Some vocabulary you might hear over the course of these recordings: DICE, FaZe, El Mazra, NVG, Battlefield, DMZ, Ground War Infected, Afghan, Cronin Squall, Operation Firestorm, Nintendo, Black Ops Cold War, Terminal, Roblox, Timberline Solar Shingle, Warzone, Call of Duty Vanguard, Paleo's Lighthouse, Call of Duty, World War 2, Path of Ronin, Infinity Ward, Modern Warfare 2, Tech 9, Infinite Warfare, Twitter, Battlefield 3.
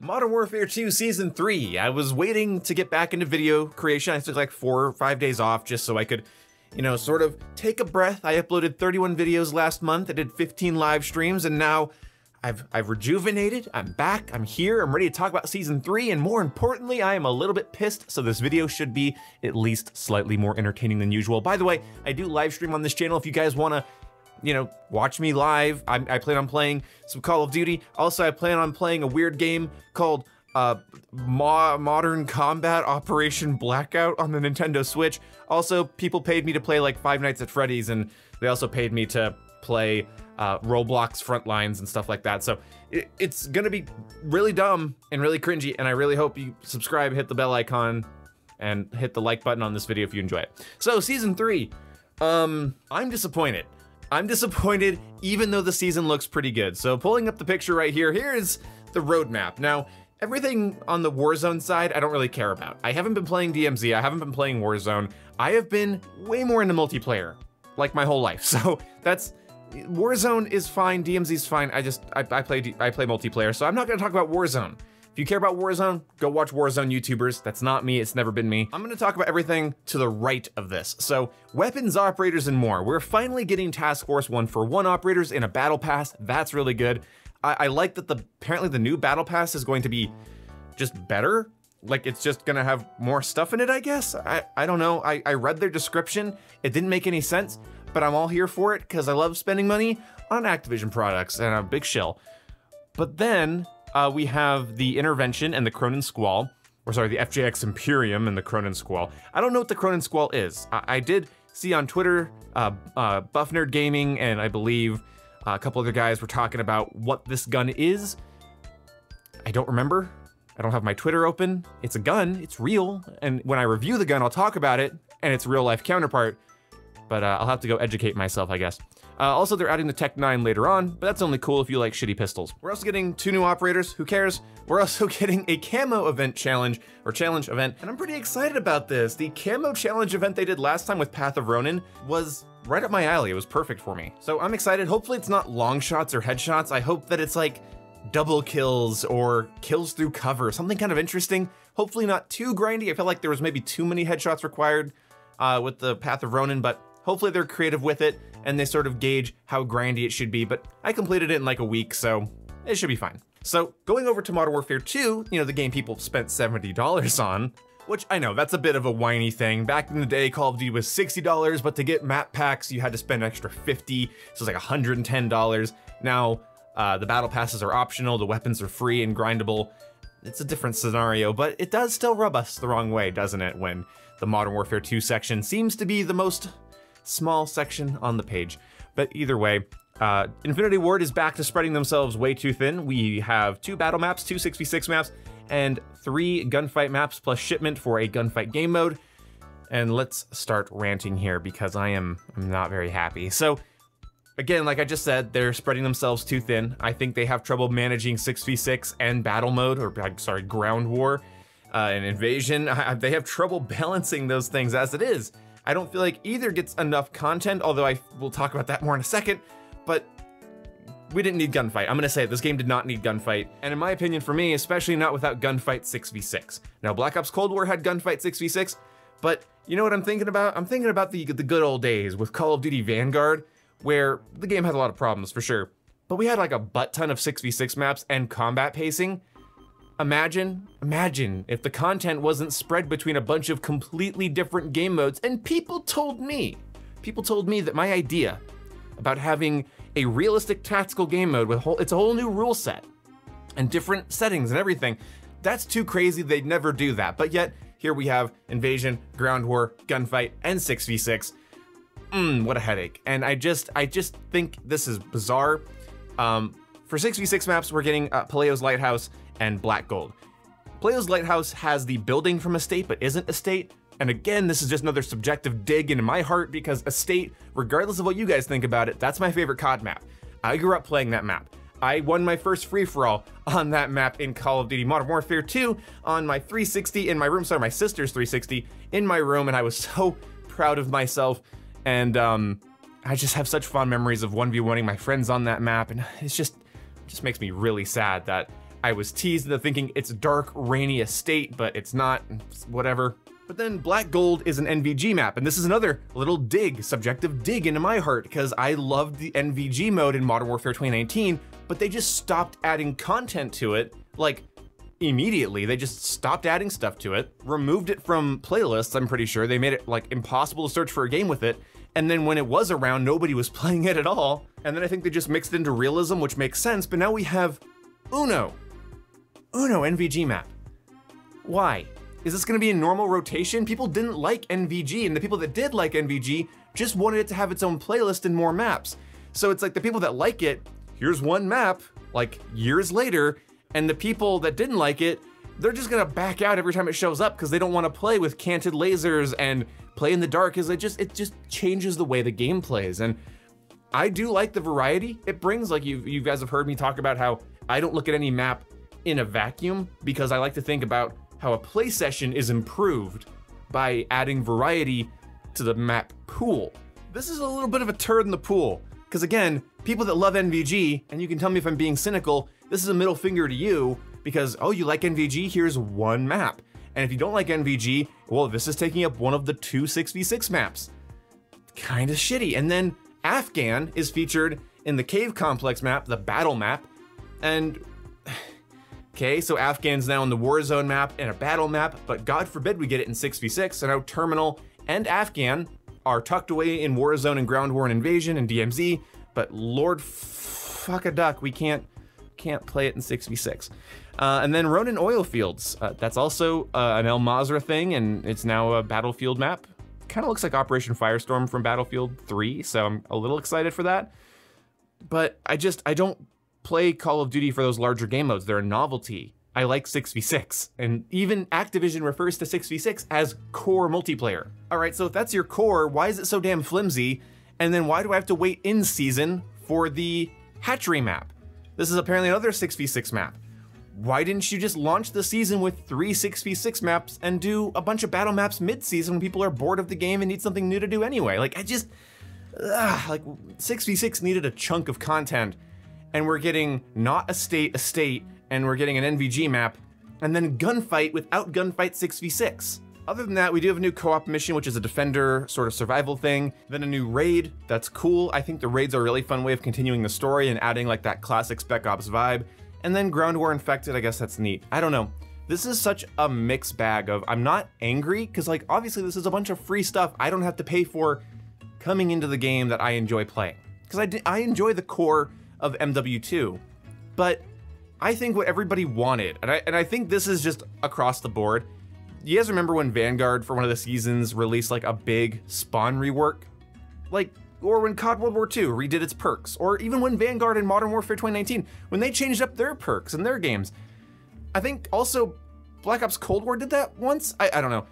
Modern Warfare 2 Season 3. I was waiting to get back into video creation. I took like 4 or 5 days off just so I could, you know, sort of take a breath. I uploaded 31 videos last month. I did 15 live streams, and now I've rejuvenated. I'm back, I'm here, I'm ready to talk about Season 3, and more importantly, I am a little bit pissed, so this video should be at least slightly more entertaining than usual. By the way, I do live stream on this channel if you guys want to, you know, watch me live. I plan on playing some Call of Duty. Also, I plan on playing a weird game called Modern Combat Operation Blackout on the Nintendo Switch. Also, people paid me to play like Five Nights at Freddy's, and they also paid me to play Roblox Frontlines and stuff like that. So it's gonna be really dumb and really cringy, and I really hope you subscribe, hit the bell icon, and hit the like button on this video if you enjoy it. So Season 3, I'm disappointed. I'm disappointed even though the season looks pretty good. So pulling up the picture right here, here is the roadmap. Now, everything on the Warzone side, I don't really care about. I haven't been playing DMZ, I haven't been playing Warzone. I have been way more into multiplayer, like my whole life. So that's, Warzone is fine, DMZ's fine. I play multiplayer, so I'm not gonna talk about Warzone. If you care about Warzone, go watch Warzone YouTubers. That's not me, it's never been me. I'm gonna talk about everything to the right of this. So, weapons operators and more. We're finally getting Task Force 1 for 1 operators in a battle pass. That's really good. I like that apparently the new battle pass is going to be just better. Like, it's just gonna have more stuff in it, I guess? I don't know, I read their description. It didn't make any sense, but I'm all here for it because I love spending money on Activision products and I'm a big shill. But then, we have the Intervention and the Cronin Squall, or sorry, the FJX Imperium and the Cronin Squall. I don't know what the Cronin Squall is. I did see on Twitter, Buff Nerd Gaming, and I believe a couple other guys were talking about what this gun is. I don't remember. I don't have my Twitter open. It's a gun, it's real, and when I review the gun, I'll talk about it and its real life counterpart, but I'll have to go educate myself, I guess. Also, they're adding the Tech 9 later on, but that's only cool if you like shitty pistols. We're also getting 2 new operators, who cares? We're also getting a camo event challenge, or challenge event, and I'm pretty excited about this. The camo challenge event they did last time with Path of Ronin was right up my alley, it was perfect for me. So I'm excited, hopefully it's not long shots or headshots, I hope that it's like double kills or kills through cover, something kind of interesting. Hopefully not too grindy, I felt like there was maybe too many headshots required with the Path of Ronin, but hopefully they're creative with it and they sort of gauge how grindy it should be, but I completed it in like a week, so it should be fine. So going over to Modern Warfare 2, you know, the game people spent $70 on, which I know, that's a bit of a whiny thing. Back in the day, Call of Duty was $60, but to get map packs, you had to spend an extra $50, so it's like $110. Now, the battle passes are optional, the weapons are free and grindable. It's a different scenario, but it does still rub us the wrong way, doesn't it, when the Modern Warfare 2 section seems to be the most small section on the page. But either way, Infinity Ward is back to spreading themselves way too thin. We have 2 battle maps, 2 6v6 maps, and 3 gunfight maps plus shipment for a gunfight game mode. And let's start ranting here because I'm not very happy. So again, like I just said, they're spreading themselves too thin. I think they have trouble managing 6v6 and battle mode, or sorry, ground war and invasion. They have trouble balancing those things as it is. I don't feel like either gets enough content, although I will talk about that more in a second, but we didn't need gunfight. I'm gonna say it, this game did not need gunfight. And in my opinion, for me, especially not without gunfight 6v6. Now, Black Ops Cold War had gunfight 6v6, but you know what I'm thinking about? I'm thinking about the good old days with Call of Duty Vanguard, where the game had a lot of problems for sure, but we had like a butt ton of 6v6 maps and combat pacing. Imagine if the content wasn't spread between a bunch of completely different game modes, and people told me that my idea about having a realistic tactical game mode with it's a whole new rule set and different settings and everything, that's too crazy, they'd never do that. But yet, here we have Invasion, Ground War, Gunfight, and 6v6. What a headache. And I just think this is bizarre. For 6v6 maps, we're getting Paleo's Lighthouse and Black Gold. Paleo's Lighthouse has the building from Estate, but isn't Estate. And again, this is just another subjective dig into my heart because Estate, regardless of what you guys think about it, that's my favorite COD map. I grew up playing that map. I won my first free-for-all on that map in Call of Duty Modern Warfare 2 on my 360 in my room, sorry, my sister's 360 in my room, and I was so proud of myself. And I just have such fond memories of 1v1ing my friends on that map, and it's just makes me really sad that I was teased into thinking it's dark, rainy Estate, but it's not, whatever. But then Black Gold is an NVG map, and this is another little dig, subjective dig into my heart, because I loved the NVG mode in Modern Warfare 2019, but they just stopped adding content to it, like, immediately. They just stopped adding stuff to it, removed it from playlists, I'm pretty sure. They made it, like, impossible to search for a game with it, and then when it was around, nobody was playing it at all, and then I think they just mixed it into realism, which makes sense, but now we have Uno NVG map. Why? Is this gonna be a normal rotation? People didn't like NVG, and the people that did like NVG just wanted it to have its own playlist and more maps. So it's like the people that like it, here's one map, like years later, and the people that didn't like it, they're just gonna back out every time it shows up because they don't wanna play with canted lasers and play in the dark, because it just changes the way the game plays. And I do like the variety it brings. Like you guys have heard me talk about how I don't look at any map in a vacuum, because I like to think about how a play session is improved by adding variety to the map pool. This is a little bit of a turd in the pool, because again, people that love NVG, and you can tell me if I'm being cynical, this is a middle finger to you, because, oh, you like NVG, here's one map. And if you don't like NVG, well, this is taking up one of the two 6v6 maps. Kinda shitty. And then Afghan is featured in the Cave Complex map, the battle map, and okay, so Afghan's now in the Warzone map and a battle map, but God forbid we get it in 6v6, so now Terminal and Afghan are tucked away in Warzone and Ground War and Invasion and DMZ, but Lord fuck a duck, we can't play it in 6v6. And then Ronin Oil Fields, that's also an El Mazra thing, and it's now a Battlefield map. Kind of looks like Operation Firestorm from Battlefield 3, so I'm a little excited for that. But I don't play Call of Duty for those larger game modes. They're a novelty. I like 6v6, and even Activision refers to 6v6 as core multiplayer. All right, so if that's your core, why is it so damn flimsy? And then why do I have to wait in season for the Hatchery map? This is apparently another 6v6 map. Why didn't you just launch the season with three 6v6 maps and do a bunch of battle maps mid-season when people are bored of the game and need something new to do anyway? Like, like 6v6 needed a chunk of content, and we're getting not Estate, and we're getting an NVG map, and then Gunfight without Gunfight 6v6. Other than that, we do have a new co-op mission, which is a Defender sort of survival thing, then a new raid, that's cool. I think the raids are a really fun way of continuing the story and adding like that classic Spec Ops vibe, and then Ground War Infected, I guess that's neat. I don't know. This is such a mixed bag of, I'm not angry, because like obviously this is a bunch of free stuff I don't have to pay for coming into the game that I enjoy playing. Because I enjoy the core of MW2, but I think what everybody wanted, and I think this is just across the board. You guys remember when Vanguard for one of the seasons released like a big spawn rework? Like, or when COD World War 2 redid its perks, or even when Vanguard and Modern Warfare 2019, when they changed up their perks in their games. I think also Black Ops Cold War did that once? I don't know.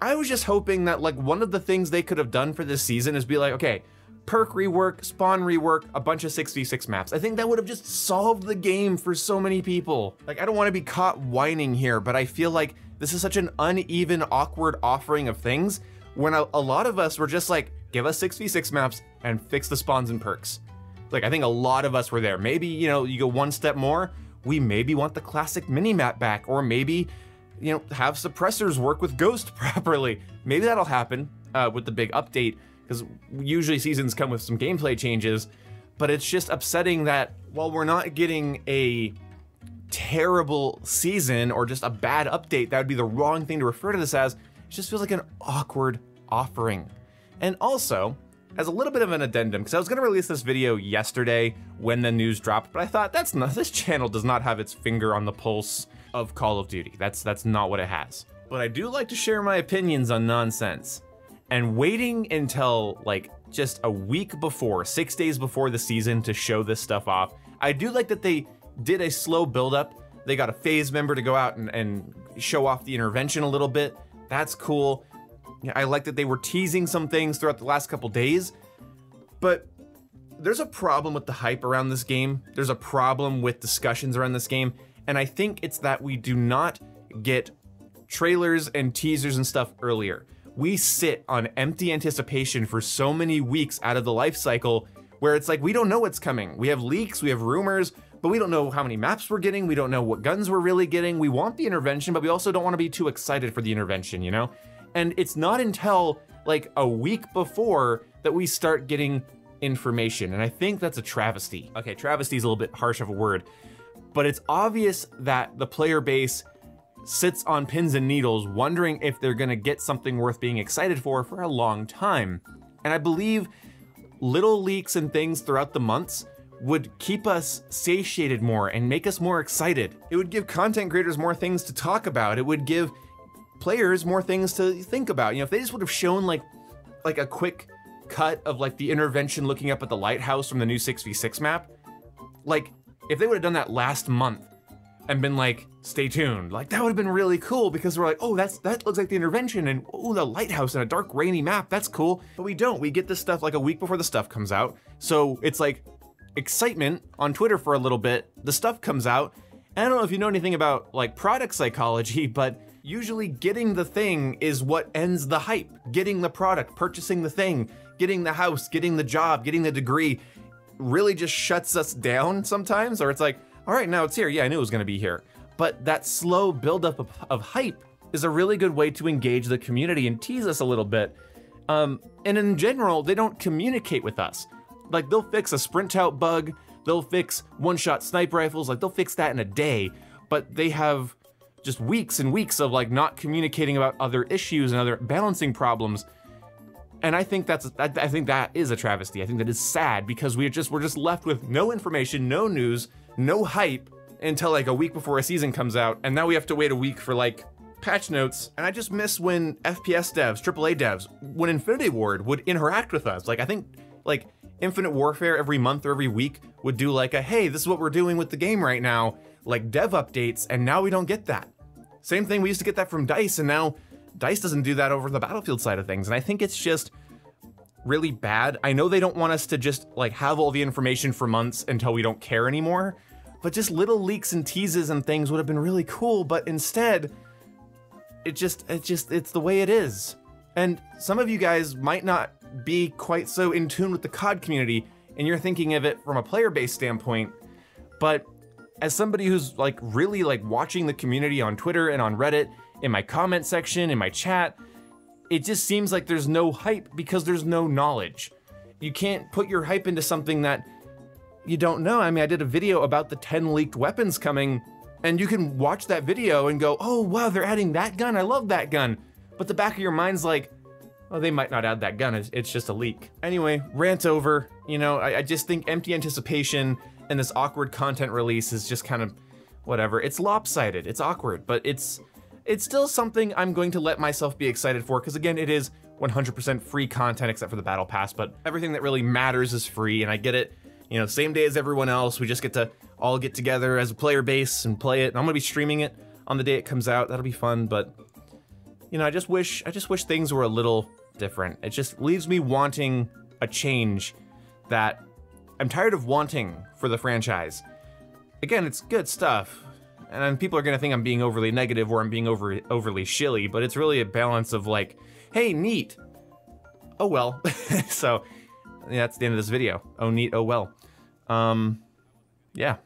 I was just hoping that like one of the things they could have done for this season is be like, okay, perk rework, spawn rework, a bunch of 6v6 maps. I think that would have just solved the game for so many people. Like, I don't want to be caught whining here, but I feel like this is such an uneven, awkward offering of things when a lot of us were just like, give us 6v6 maps and fix the spawns and perks. Like, I think a lot of us were there. Maybe, you know, you go one step more, we maybe want the classic minimap back, or maybe, you know, have suppressors work with Ghost properly. Maybe that'll happen with the big update, because usually seasons come with some gameplay changes, but it's just upsetting that while we're not getting a terrible season or just a bad update, that would be the wrong thing to refer to this as, it just feels like an awkward offering. And also, as a little bit of an addendum, because I was gonna release this video yesterday when the news dropped, but I thought, this channel does not have its finger on the pulse of Call of Duty. That's not what it has. But I do like to share my opinions on nonsense. And waiting until like just a week before, 6 days before the season to show this stuff off. I do like that they did a slow buildup. They got a FaZe member to go out and show off the intervention a little bit. That's cool. I like that they were teasing some things throughout the last couple days, but there's a problem with the hype around this game. There's a problem with discussions around this game. And I think it's that we do not get trailers and teasers and stuff earlier. We sit on empty anticipation for so many weeks out of the life cycle where it's like, we don't know what's coming. We have leaks, we have rumors, but we don't know how many maps we're getting. We don't know what guns we're really getting. We want the intervention, but we also don't want to be too excited for the intervention, you know? And it's not until like a week before that we start getting information. And I think that's a travesty. Okay, travesty is a little bit harsh of a word, but it's obvious that the player base sits on pins and needles wondering if they're gonna get something worth being excited for a long time. And I believe little leaks and things throughout the months would keep us satiated more and make us more excited. It would give content creators more things to talk about. It would give players more things to think about. You know, if they just would have shown like a quick cut of like the intervention looking up at the lighthouse from the new 6v6 map, like if they would have done that last month and been like, stay tuned, like that would have been really cool, because we're like, oh, that looks like the intervention, and oh, the lighthouse and a dark rainy map, that's cool. But we don't, we get this stuff like a week before the stuff comes out. So it's like excitement on Twitter for a little bit, the stuff comes out. And I don't know if you know anything about like product psychology, but usually getting the thing is what ends the hype. Getting the product, purchasing the thing, getting the house, getting the job, getting the degree really just shuts us down sometimes, or it's like, all right, now it's here. Yeah, I knew it was gonna be here. But that slow buildup of hype is a really good way to engage the community and tease us a little bit. And in general, they don't communicate with us. Like they'll fix a sprint out bug, they'll fix one-shot sniper rifles, like they'll fix that in a day, but they have just weeks and weeks of like not communicating about other issues and other balancing problems. And I think that is a travesty. I think that is sad, because we're just left with no information, no news, no hype until like a week before a season comes out. And now we have to wait a week for like patch notes. And I just miss when FPS devs, AAA devs, when Infinity Ward would interact with us. Like I think like Infinite Warfare every month or every week would do like a, hey, this is what we're doing with the game right now, like dev updates. And now we don't get that. Same thing, we used to get that from DICE, and now DICE doesn't do that over the Battlefield side of things, and I think it's just really bad. I know they don't want us to just like have all the information for months until we don't care anymore, but just little leaks and teases and things would have been really cool, but instead, it's the way it is. And some of you guys might not be quite so in tune with the COD community, and you're thinking of it from a player-based standpoint, but as somebody who's like really like watching the community on Twitter and on Reddit, in my comment section, in my chat, it just seems like there's no hype because there's no knowledge. You can't put your hype into something that you don't know. I mean, I did a video about the 10 leaked weapons coming, and you can watch that video and go, oh wow, they're adding that gun, I love that gun. But the back of your mind's like, oh, they might not add that gun, it's just a leak. Anyway, rant over. You know, I just think empty anticipation and this awkward content release is just kind of whatever. It's lopsided, it's awkward, but it's still something I'm going to let myself be excited for, because again, it is 100% free content except for the battle pass, but everything that really matters is free, and I get it. You know, same day as everyone else, we just get to all get together as a player base and play it, and I'm gonna be streaming it on the day it comes out. That'll be fun, but you know, I just wish things were a little different. It just leaves me wanting a change that I'm tired of wanting for the franchise. Again, it's good stuff. And people are gonna think I'm being overly negative or I'm being overly shilly, but it's really a balance of like, hey, neat, oh well. So yeah, that's the end of this video. Oh neat, oh well. Yeah,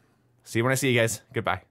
see you when I see you guys. Goodbye.